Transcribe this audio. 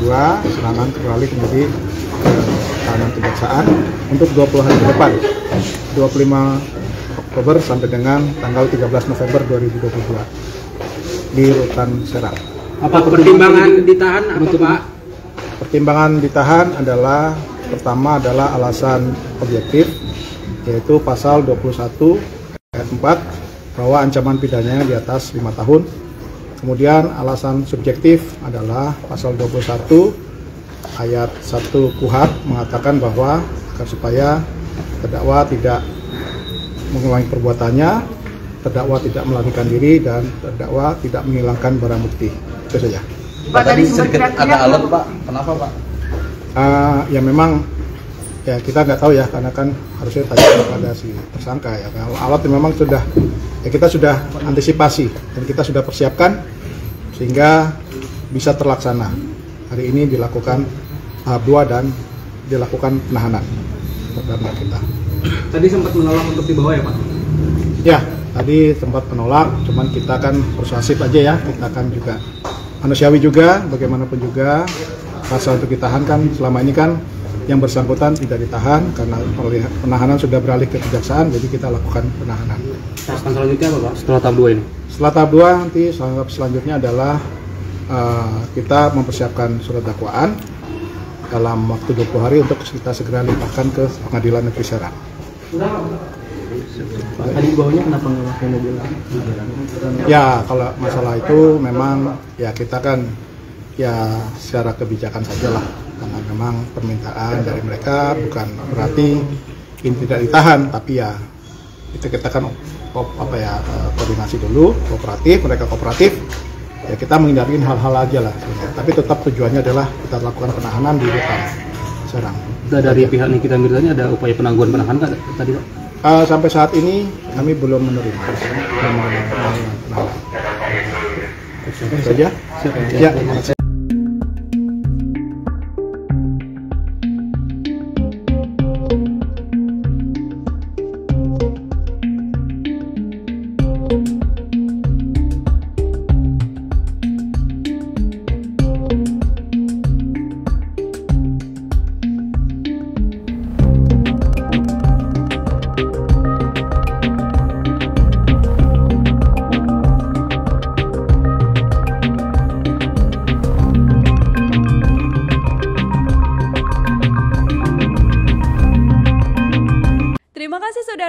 dua Serang beralih menjadi tahanan kejaksaan untuk 20 hari ke depan, 25 Oktober sampai dengan tanggal 13 November 2022 di Rutan Serang. Apa pertimbangan ditahan apa, Pak? Pertimbangan ditahan adalah pertama adalah alasan objektif, yaitu pasal 21 ayat 4 bahwa ancaman pidananya di atas 5 tahun. Kemudian alasan subjektif adalah pasal 21 ayat 1 KUHP mengatakan bahwa supaya terdakwa tidak mengulangi perbuatannya, terdakwa tidak melarikan diri, dan terdakwa tidak menghilangkan barang bukti. Itu saja. Pak, tadi sedikit ada alat, Pak. Kenapa, Pak? Ya memang ya kita nggak tahu ya, karena kan harusnya tanya kepada si tersangka ya. Kalau alat memang sudah ya, kita sudah antisipasi dan kita sudah persiapkan sehingga bisa terlaksana. Hari ini dilakukan tahap 2 dan dilakukan penahanan terhadap kita. Tadi sempat menolak untuk dibawa ya, Pak? Ya, tadi sempat menolak, cuman kita kan persuasif aja ya, kita kan juga manusiawi juga, bagaimanapun juga pasal untuk ditahan kan selama ini kan yang bersangkutan tidak ditahan karena penahanan sudah beralih ke kejaksaan, jadi kita lakukan penahanan. Tahapan selanjutnya apa, Pak? Setelah tahap 2 ini? Setelah tahap 2 nanti tahap selanjutnya adalah kita mempersiapkan surat dakwaan dalam waktu 20 hari untuk kita segera limpahkan ke Pengadilan Negeri Serang. Tadi bawahnya kenapa memakai mobil? Ya, kalau masalah itu memang ya kita kan ya secara kebijakan sajalah, karena memang permintaan dari mereka bukan berarti ini tidak ditahan, tapi ya itu kita kan apa ya koordinasi dulu, kooperatif, mereka kooperatif ya, kita menghindari hal-hal aja lah sebenarnya. Tapi tetap tujuannya adalah kita lakukan penahanan di Rutan Serang. Dari pihak Nikita Mirzani ada upaya penangguhan penahanan nggak tadi, Pak? Sampai saat ini kami belum menerima penahanan saja. Ya, terima kasih. Terima kasih sudah